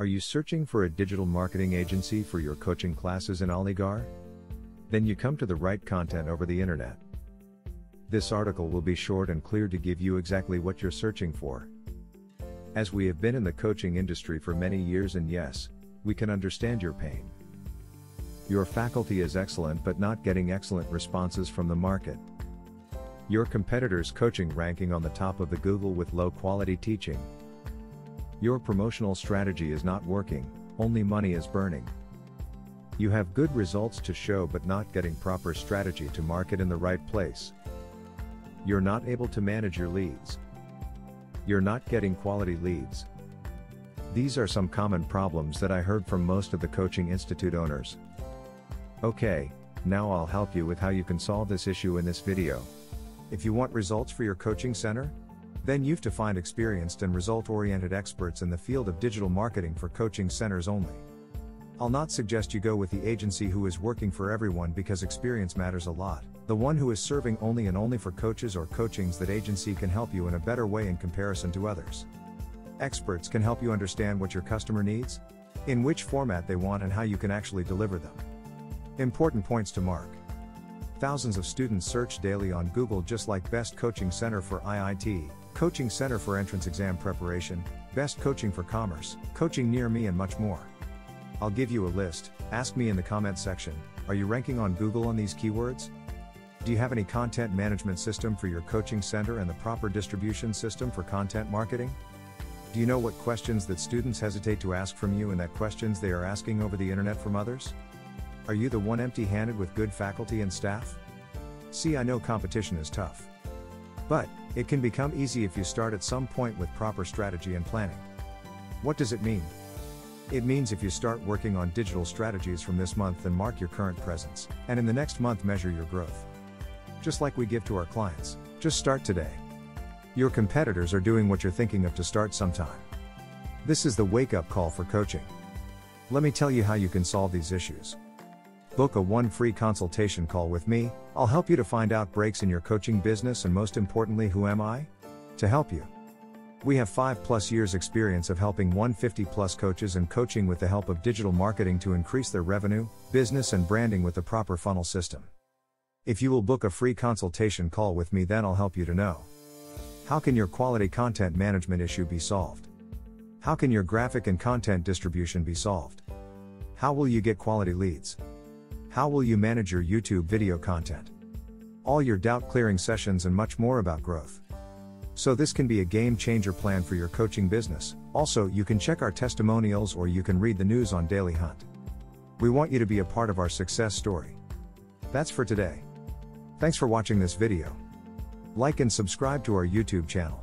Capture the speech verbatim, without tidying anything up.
Are you searching for a digital marketing agency for your coaching classes in Aligarh? Then you come to the right content over the internet. This article will be short and clear to give you exactly what you're searching for. As we have been in the coaching industry for many years, and yes, we can understand your pain. Your faculty is excellent but not getting excellent responses from the market. Your competitors' coaching ranking on the top of the Google with low quality teaching. Your promotional strategy is not working, only money is burning. You have good results to show but not getting proper strategy to market in the right place. You're not able to manage your leads. You're not getting quality leads. These are some common problems that I heard from most of the coaching institute owners. Okay, now I'll help you with how you can solve this issue in this video. If you want results for your coaching center, then you've to find experienced and result-oriented experts in the field of digital marketing for coaching centers only. I'll not suggest you go with the agency who is working for everyone, because experience matters a lot. The one who is serving only and only for coaches or coachings that agency can help you in a better way in comparison to others. Experts can help you understand what your customer needs, in which format they want, and how you can actually deliver them. Important points to mark. Thousands of students search daily on Google just like best coaching center for I I T, coaching center for entrance exam preparation, best coaching for commerce, coaching near me, and much more. I'll give you a list. Ask me in the comment section, are you ranking on Google on these keywords? Do you have any content management system for your coaching center and the proper distribution system for content marketing? Do you know what questions that students hesitate to ask from you and that questions they are asking over the internet from others? Are you the one empty-handed with good faculty and staff? See, I know competition is tough, but it can become easy if you start at some point with proper strategy and planning. What does it mean? It means if you start working on digital strategies from this month, then mark your current presence, and in the next month measure your growth. Just like we give to our clients, just start today. Your competitors are doing what you're thinking of to start sometime. This is the wake-up call for coaching. Let me tell you how you can solve these issues. Book a one free consultation call with me. I'll help you to find out breaks in your coaching business, and most importantly, who am I to help you? We have five plus years experience of helping one hundred fifty plus coaches and coaching with the help of digital marketing to increase their revenue, business, and branding with the proper funnel system. If you will book a free consultation call with me, then I'll help you to know, how can your quality content management issue be solved? How can your graphic and content distribution be solved? How will you get quality leads? How will you manage your YouTube video content? All your doubt clearing sessions and much more about growth. So this can be a game changer plan for your coaching business. Also, you can check our testimonials, or you can read the news on Daily Hunt. We want you to be a part of our success story. That's for today. Thanks for watching this video. Like and subscribe to our YouTube channel.